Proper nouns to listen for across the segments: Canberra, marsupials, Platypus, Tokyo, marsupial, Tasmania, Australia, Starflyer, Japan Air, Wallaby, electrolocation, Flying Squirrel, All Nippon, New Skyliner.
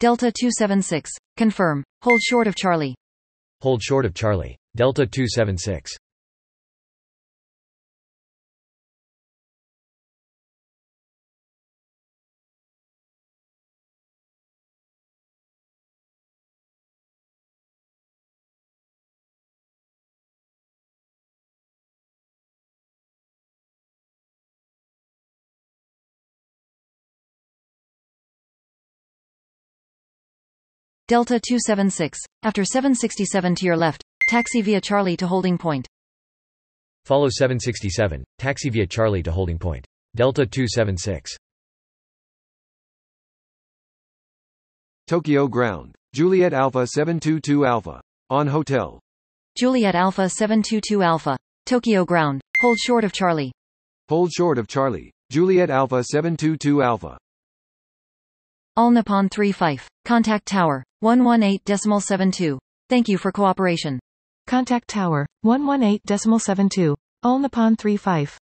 Delta 276, confirm. Hold short of Charlie. Hold short of Charlie. Delta 276. Delta 276, after 767 to your left, taxi via Charlie to holding point. Follow 767, taxi via Charlie to holding point. Delta 276. Tokyo Ground, Juliet Alpha 722 Alpha. On hotel. Juliet Alpha 722 Alpha, Tokyo Ground, hold short of Charlie. Hold short of Charlie, Juliet Alpha 722 Alpha. All Nippon 35. Contact Tower 118.72. Thank you for cooperation. Contact Tower 118.72. All Nippon 35.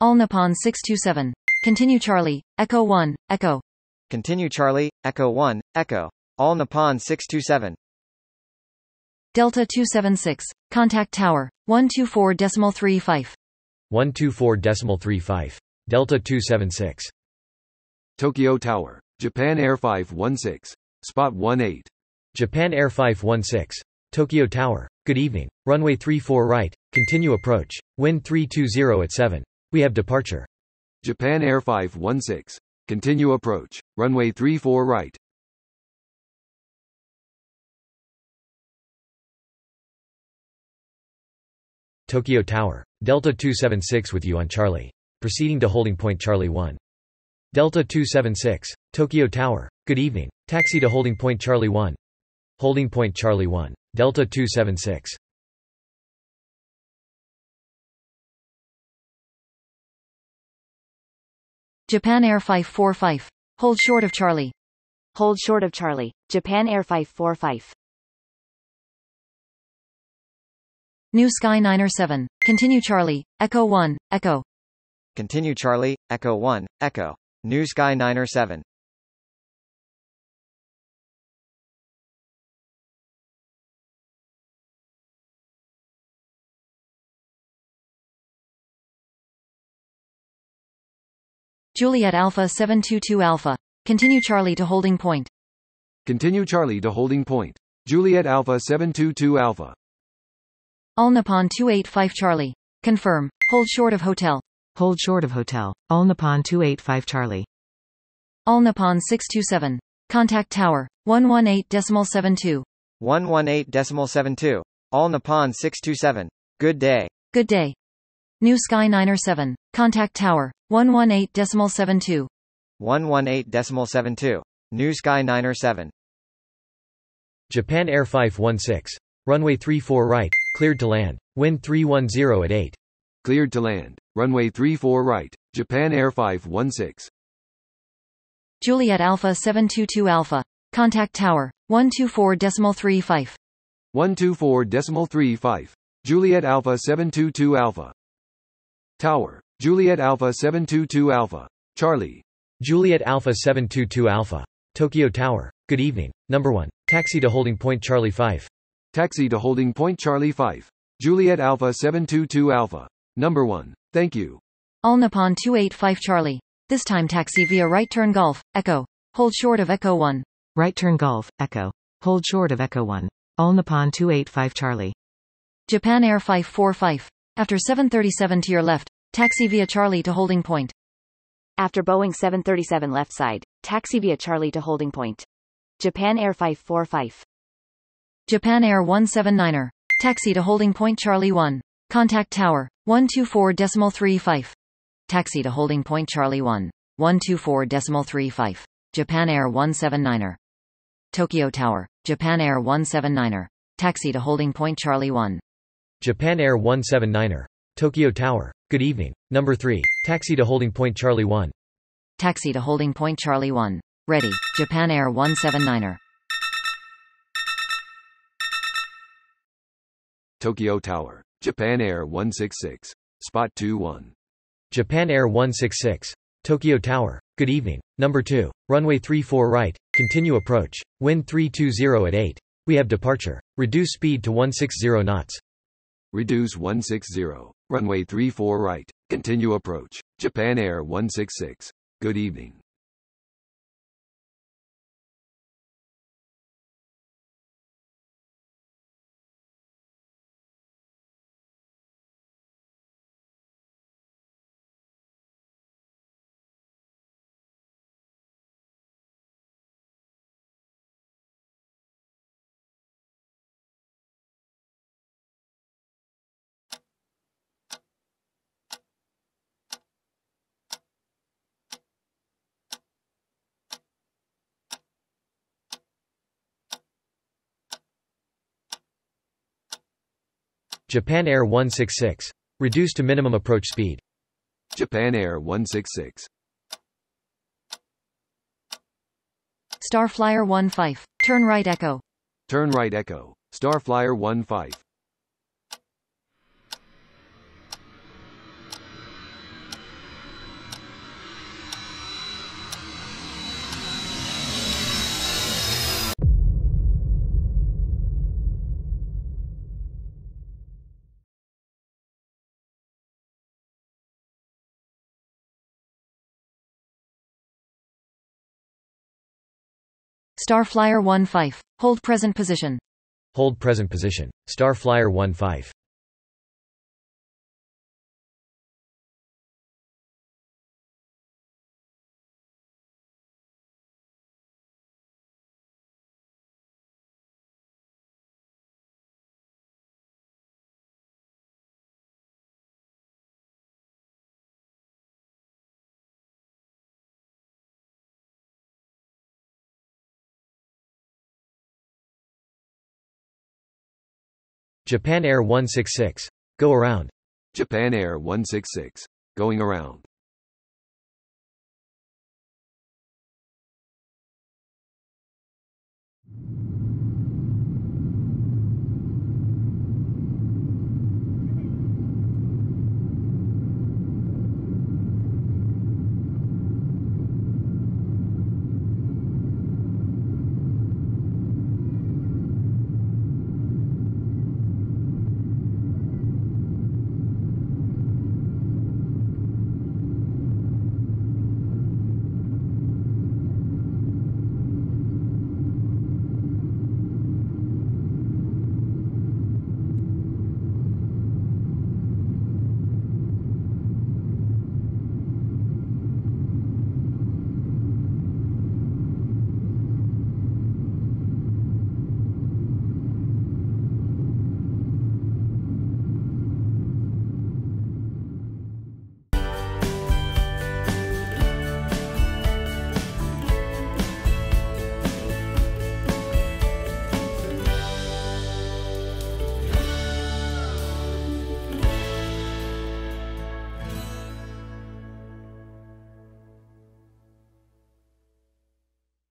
All Nippon 627. Continue Charlie, Echo 1, Echo. Continue Charlie, Echo 1, Echo. All Nippon 627. Delta 276. Contact Tower 124.35. 124.35. Delta 276. Tokyo Tower, Japan Air 516, Spot 18. Japan Air 516, Tokyo Tower, good evening, runway 34 right, continue approach, wind 320 at 7, we have departure. Japan Air 516, continue approach, runway 34 right. Tokyo Tower, Delta 276 with you on Charlie, proceeding to holding point Charlie 1. Delta 276, Tokyo Tower, good evening, taxi to holding point Charlie 1. Holding point Charlie 1, Delta 276. Japan Air 545, hold short of Charlie. Hold short of Charlie, Japan Air 545. New Skyliner 7, continue Charlie, Echo 1, Echo. Continue Charlie, Echo 1, Echo. New Skyliner 7. Juliet Alpha 722 Alpha. Continue Charlie to holding point. Continue Charlie to holding point. Juliet Alpha 722 Alpha. All Nippon 285 Charlie. Confirm. Hold short of hotel. Hold short of hotel. All Nippon 285 Charlie. All Nippon 627. Contact Tower 118.72. 118.72. All Nippon 627. Good day. Good day. New Skyliner 7. Contact Tower 118.72. 118.72. New Skyliner 7. Japan Air 516. Runway 34 right. Cleared to land. Wind 310 at 8. Cleared to land. Runway 34 right. Japan Air 516. Juliet Alpha 722 Alpha. Contact Tower 124.35. 124.35. Juliet Alpha 722 Alpha. Tower. Juliet Alpha 722 Alpha. Charlie. Juliet Alpha 722 Alpha. Tokyo Tower. Good evening. Number 1. Taxi to holding point Charlie 5. Taxi to holding point Charlie 5. Juliet Alpha 722 Alpha. Number 1. Thank you. All Nippon 285 Charlie. This time taxi via right turn Golf, Echo. Hold short of Echo 1. Right turn Golf, Echo. Hold short of Echo 1. All Nippon 285 Charlie. Japan Air 545. After 737 to your left, taxi via Charlie to holding point. After Boeing 737 left side, taxi via Charlie to holding point. Japan Air 545. Japan Air 179er. Taxi to holding point Charlie 1. Contact Tower 124.35. Taxi to holding point Charlie 1. 124.35. Japan Air 179er. Tokyo Tower. Japan Air 179er. Taxi to holding point Charlie 1. Japan Air 179er. Tokyo Tower. Good evening. Number 3. Taxi to holding point Charlie 1. Taxi to holding point Charlie 1. Ready. Japan Air 179er. Tokyo Tower, Japan Air 166, Spot 21. Japan Air 166, Tokyo Tower, good evening, number 2, runway 34 right, Continue approach. Wind 320 at 8. We have departure. Reduce speed to 160 knots. Reduce 160. Runway 34 right. Continue approach. Japan Air 166. Good evening. Japan Air 166. Reduce to minimum approach speed. Japan Air 166. Starflyer 15. Turn right echo. Turn right echo. Starflyer 15. Starflyer 15. Hold present position. Hold present position. Starflyer 15. Japan Air 166. Go around. Japan Air 166. Going around.